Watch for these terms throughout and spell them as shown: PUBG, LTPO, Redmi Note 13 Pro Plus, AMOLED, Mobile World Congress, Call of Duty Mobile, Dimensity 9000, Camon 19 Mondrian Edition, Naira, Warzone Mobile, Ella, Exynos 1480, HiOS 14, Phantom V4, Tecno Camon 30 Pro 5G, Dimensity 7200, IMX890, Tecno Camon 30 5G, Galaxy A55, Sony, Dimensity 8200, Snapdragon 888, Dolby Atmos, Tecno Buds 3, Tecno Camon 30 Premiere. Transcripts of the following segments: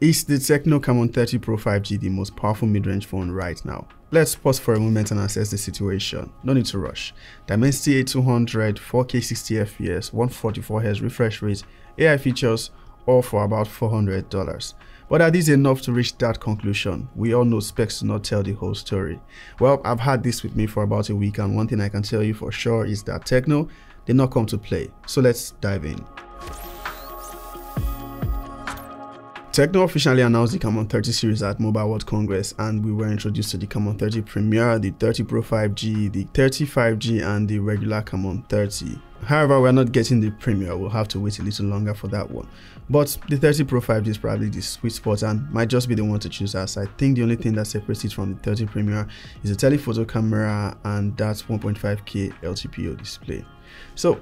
Is the Tecno Camon 30 Pro 5G the most powerful mid-range phone right now? Let's pause for a moment and assess the situation. No need to rush. Dimensity 8200, 4K 60fps, 144Hz refresh rate, AI features, all for about $400. But are these enough to reach that conclusion? We all know specs do not tell the whole story. Well, I've had this with me for about a week, and one thing I can tell you for sure is that Tecno did not come to play. So let's dive in. Tecno officially announced the Camon 30 series at Mobile World Congress, and we were introduced to the Camon 30 Premiere, the 30 Pro 5G, the 30 5G and the regular Camon 30. However, we're not getting the Premiere, we'll have to wait a little longer for that one. But the 30 Pro 5G is probably the sweet spot and might just be the one to choose, as I think the only thing that separates it from the 30 Premiere is a telephoto camera and that 1.5K LTPO display. So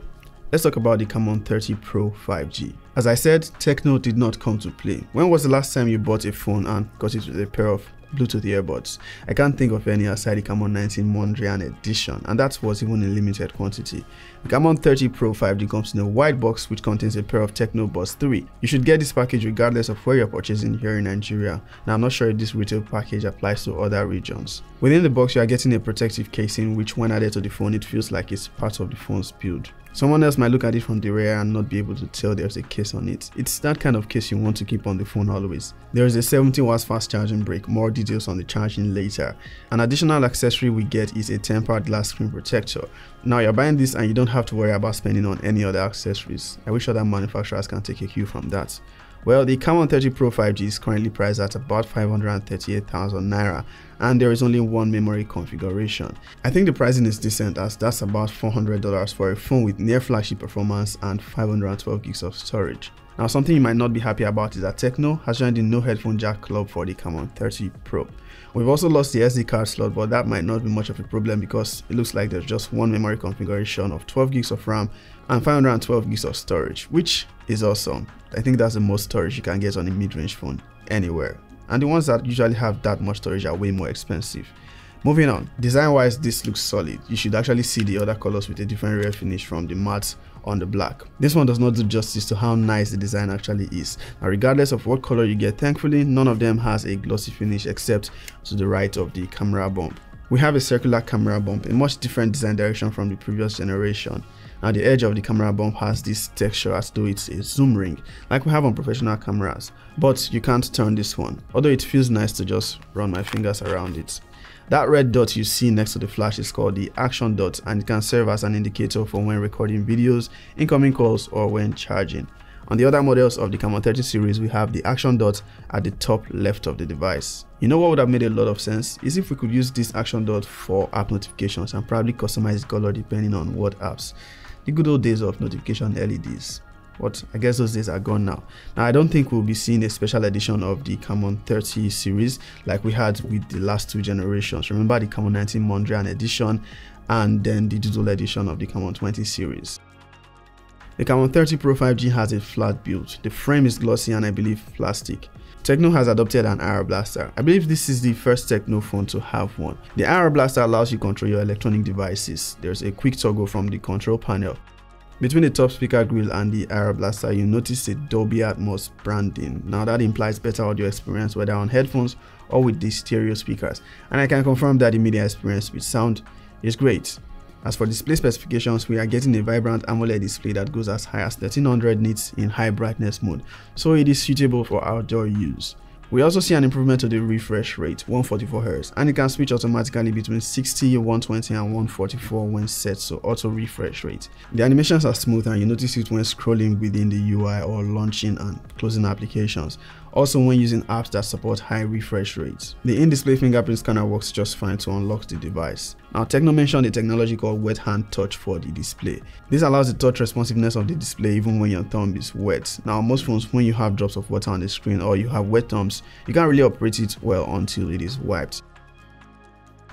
let's talk about the Camon 30 Pro 5G. As I said, Tecno did not come to play. When was the last time you bought a phone and got it with a pair of Bluetooth earbuds? I can't think of any aside the Camon 19 Mondrian Edition, and that was even in limited quantity. The Camon 30 Pro 5G comes in a white box which contains a pair of Tecno Buds 3. You should get this package regardless of where you're purchasing here in Nigeria. Now, I'm not sure if this retail package applies to other regions. Within the box, you are getting a protective casing which, when added to the phone, it feels like it's part of the phone's build. Someone else might look at it from the rear and not be able to tell there's a case on it. It's that kind of case you want to keep on the phone always. There is a 70 watts fast charging brick, more details on the charging later. An additional accessory we get is a tempered glass screen protector. Now, you're buying this and you don't have to worry about spending on any other accessories. I wish other manufacturers can take a cue from that. Well, the Camon 30 Pro 5G is currently priced at about 538,000 Naira, and there is only one memory configuration. I think the pricing is decent, as that's about $400 for a phone with near flagship performance and 512 gigs of storage. Now, something you might not be happy about is that Tecno has joined the no headphone jack club for the Camon 30 Pro. We've also lost the SD card slot, but that might not be much of a problem because it looks like there's just one memory configuration of 12 gigs of RAM and 512 gigs of storage, which is awesome. I think that's the most storage you can get on a mid-range phone anywhere. And the ones that usually have that much storage are way more expensive. Moving on, design-wise, this looks solid. You should actually see the other colors with a different rear finish from the matte on the black. This one does not do justice to how nice the design actually is. Now, regardless of what color you get, thankfully, none of them has a glossy finish except to the right of the camera bump. We have a circular camera bump, a much different design direction from the previous generation. Now, the edge of the camera bump has this texture as though it's a zoom ring, like we have on professional cameras, but you can't turn this one, although it feels nice to just run my fingers around it. That red dot you see next to the flash is called the action dot, and it can serve as an indicator for when recording videos, incoming calls, or when charging. On the other models of the Camon 30 series, we have the action dot at the top left of the device. You know what would have made a lot of sense is if we could use this action dot for app notifications and probably customize the color depending on what apps. The good old days of notification LEDs. But I guess those days are gone now. Now, I don't think we'll be seeing a special edition of the Camon 30 series like we had with the last two generations. Remember the Camon 19 Mondrian Edition and then the digital edition of the Camon 20 series. The Camon 30 Pro 5G has a flat build. The frame is glossy and I believe plastic. Tecno has adopted an IR blaster. I believe this is the first Tecno phone to have one. The IR blaster allows you to control your electronic devices. There's a quick toggle from the control panel. Between the top speaker grille and the IR blaster, you notice a Dolby Atmos branding. Now, that implies better audio experience whether on headphones or with the stereo speakers, and I can confirm that the media experience with sound is great. As for display specifications, we are getting a vibrant AMOLED display that goes as high as 1300 nits in high brightness mode, so it is suitable for outdoor use. We also see an improvement to the refresh rate, 144Hz, and it can switch automatically between 60, 120 and 144 when set to auto refresh rate. The animations are smooth and you notice it when scrolling within the UI or launching and closing applications, also when using apps that support high refresh rates. The in-display fingerprint scanner works just fine to unlock the device. Now, Tecno mentioned a technology called wet hand touch for the display. This allows the touch responsiveness of the display even when your thumb is wet. Now, on most phones, when you have drops of water on the screen or you have wet thumbs, you can't really operate it well until it is wiped.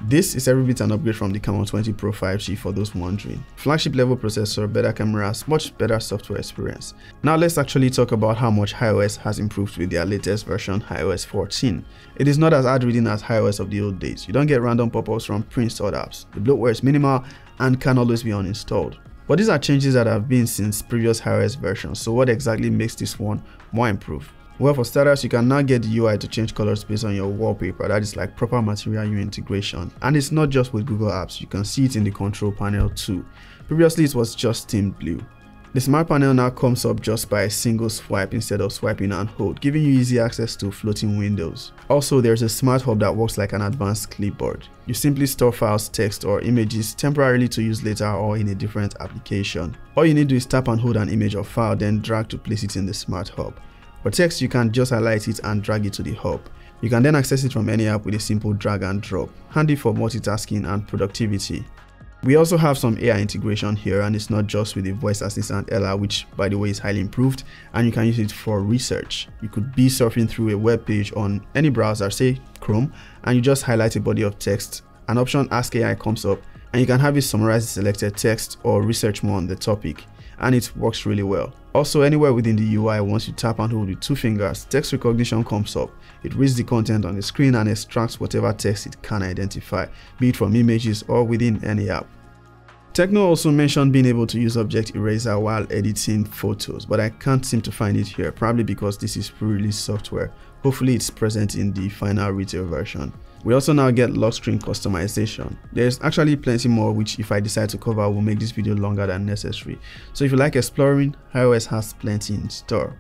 This is every bit an upgrade from the Camon 20 Pro 5G for those wondering. Flagship level processor, better cameras, much better software experience. Now let's actually talk about how much HiOS has improved with their latest version, HiOS 14. It is not as hard reading as HiOS of the old days. You don't get random pop-ups from pre-installed apps. The bloatware is minimal and can always be uninstalled. But these are changes that have been since previous HiOS versions, so what exactly makes this one more improved? Well, for starters, you can now get the UI to change colors based on your wallpaper. That is like proper Material UI integration. And it's not just with Google Apps, you can see it in the control panel too. Previously, it was just tint blue. The smart panel now comes up just by a single swipe instead of swiping and hold, giving you easy access to floating windows. Also, there's a smart hub that works like an advanced clipboard. You simply store files, text or images temporarily to use later or in a different application. All you need to do is tap and hold an image or file, then drag to place it in the smart hub. For text, you can just highlight it and drag it to the hub. You can then access it from any app with a simple drag and drop, handy for multitasking and productivity. We also have some AI integration here, and it's not just with the voice assistant Ella, which by the way is highly improved, and you can use it for research. You could be surfing through a web page on any browser, say Chrome, and you just highlight a body of text. An option Ask AI comes up, and you can have it summarize the selected text or research more on the topic, and it works really well. Also, anywhere within the UI, once you tap and hold with two fingers, text recognition comes up. It reads the content on the screen and extracts whatever text it can identify, be it from images or within any app. Tecno also mentioned being able to use object eraser while editing photos, but I can't seem to find it here, probably because this is pre-release software. Hopefully it's present in the final retail version. We also now get lock screen customization. There's actually plenty more, which if I decide to cover will make this video longer than necessary. So if you like exploring, HiOS has plenty in store.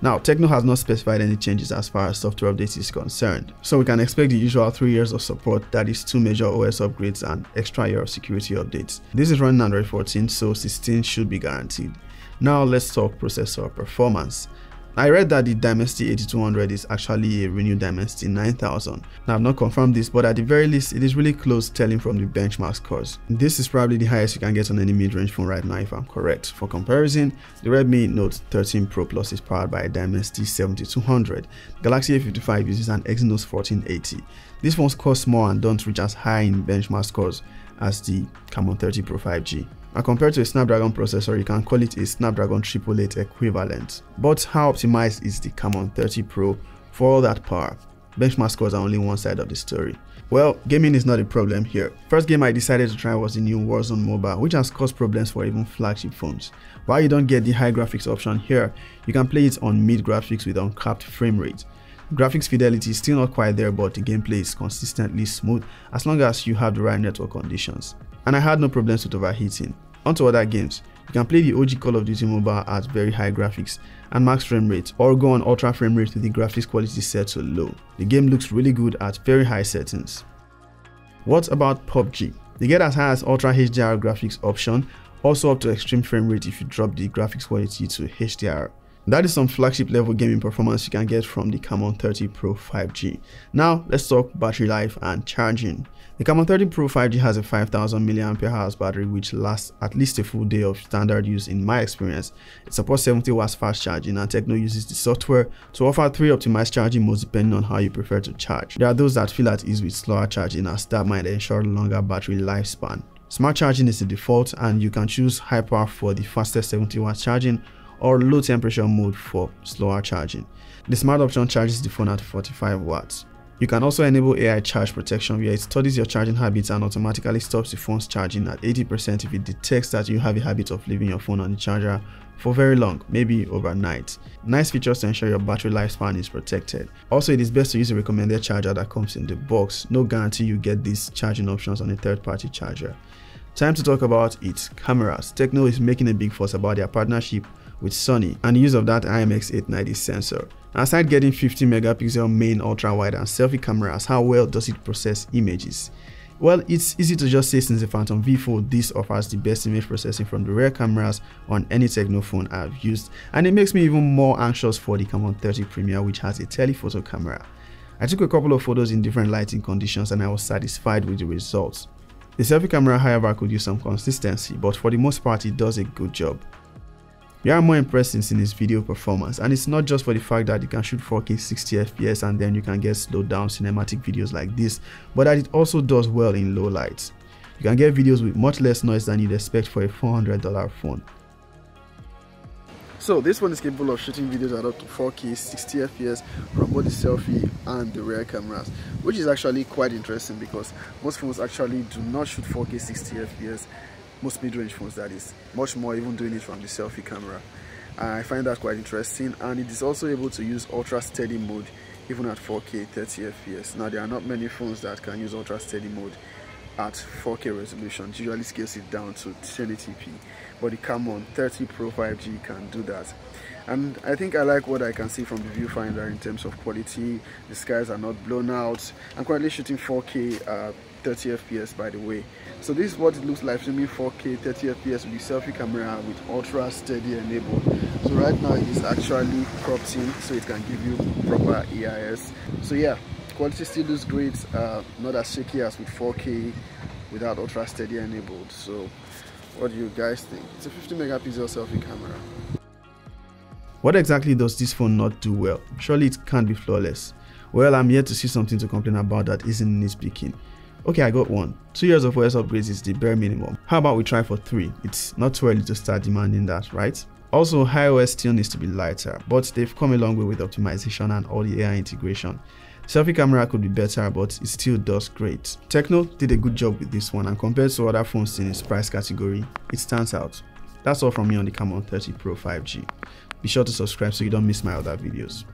Now, Tecno has not specified any changes as far as software updates is concerned, so we can expect the usual 3 years of support, that is 2 major OS upgrades and extra year of security updates. This is running Android 14, so 16 should be guaranteed. Now let's talk processor performance. I read that the Dimensity 8200 is actually a renewed Dimensity 9000. Now, I've not confirmed this, but at the very least, it is really close telling from the benchmark scores. This is probably the highest you can get on any mid-range phone right now, if I'm correct. For comparison, the Redmi Note 13 Pro Plus is powered by a Dimensity 7200. Galaxy A55 uses an Exynos 1480. These phones cost more and don't reach as high in benchmark scores as the Camon 30 Pro 5G. And compared to a Snapdragon processor, you can call it a Snapdragon 888 equivalent. But how optimized is the Camon 30 Pro for all that power? Benchmark scores are only one side of the story. Well, gaming is not a problem here. First game I decided to try was the new Warzone Mobile, which has caused problems for even flagship phones. While you don't get the high graphics option here, you can play it on mid graphics with uncapped frame rate. Graphics fidelity is still not quite there, but the gameplay is consistently smooth as long as you have the right network conditions. And I had no problems with overheating. Onto other games, you can play the OG Call of Duty Mobile at very high graphics and max frame rate, or go on ultra frame rate with the graphics quality set to low. The game looks really good at very high settings. What about PUBG? They get as high as ultra HDR graphics option, also up to extreme frame rate if you drop the graphics quality to HDR. That is some flagship level gaming performance you can get from the Camon 30 Pro 5G. Now let's talk battery life and charging. The Camon 30 Pro 5G has a 5000 mAh battery, which lasts at least a full day of standard use in my experience. It supports 70 watts fast charging, and Tecno uses the software to offer 3 optimized charging modes depending on how you prefer to charge. There are those that feel at ease with slower charging, as that might ensure longer battery lifespan. Smart charging is the default, and you can choose high power for the fastest 70 watt charging, or low temperature mode for slower charging. The smart option charges the phone at 45 watts. You can also enable AI charge protection, where it studies your charging habits and automatically stops the phone's charging at 80% if it detects that you have a habit of leaving your phone on the charger for very long, maybe overnight. Nice features to ensure your battery lifespan is protected. Also, it is best to use a recommended charger that comes in the box. No guarantee you get these charging options on a third-party charger. Time to talk about its cameras. Tecno is making a big fuss about their partnership with Sony and the use of that IMX890 sensor. Aside getting 50 megapixel main ultra-wide and selfie cameras, how well does it process images? Well, it's easy to just say since the Phantom V4, this offers the best image processing from the rear cameras on any Tecno phone I've used, and it makes me even more anxious for the Camon 30 Premiere, which has a telephoto camera. I took a couple of photos in different lighting conditions and I was satisfied with the results. The selfie camera, however, could use some consistency, but for the most part it does a good job. We are more impressed in its video performance, and it's not just for the fact that you can shoot 4K 60fps and then you can get slowed down cinematic videos like this, but that it also does well in low light. You can get videos with much less noise than you'd expect for a $400 phone. So this one is capable of shooting videos at up to 4K 60fps from both the selfie and the rear cameras, which is actually quite interesting because most phones actually do not shoot 4K 60fps. Most mid-range phones, that is, much more even doing it from the selfie camera. I find that quite interesting, and it is also able to use ultra steady mode even at 4K 30fps. Now, there are not many phones that can use ultra steady mode at 4K resolution. It usually scales it down to 1080p, but the Camon 30 Pro 5G can do that. And I think I like what I can see from the viewfinder in terms of quality. The skies are not blown out. I'm currently shooting 4K 30fps, by the way. So this is what it looks like filming 4K 30fps with the selfie camera with ultra steady enabled. So right now it is actually cropped in, so it can give you proper EIS. So yeah, quality still looks great, not as shaky as with 4K without ultra steady enabled. So what do you guys think? It's a 50 megapixel selfie camera. What exactly does this phone not do well? Surely it can't be flawless. Well, I'm yet to see something to complain about that isn't nitpicking. Okay, I got one. 2 years of OS upgrades is the bare minimum. How about we try for 3? It's not too early to start demanding that, right? Also, HiOS still needs to be lighter, but they've come a long way with optimization and all the AI integration. Selfie camera could be better, but it still does great. Tecno did a good job with this one, and compared to other phones in its price category, it stands out. That's all from me on the Camon 30 Pro 5G. Be sure to subscribe so you don't miss my other videos.